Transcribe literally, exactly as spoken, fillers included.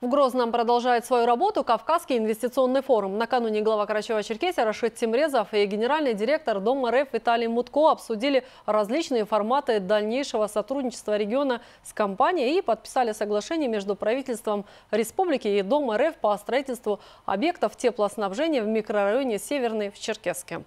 В Грозном продолжает свою работу Кавказский инвестиционный форум. Накануне глава Карачаево-Черкесии Рашид Темрезов и генеральный директор ДОМ.РФ Виталий Мутко обсудили различные форматы дальнейшего сотрудничества региона с компанией и подписали соглашение между правительством республики и ДОМ.РФ по строительству объектов теплоснабжения в микрорайоне Северный в Черкесске.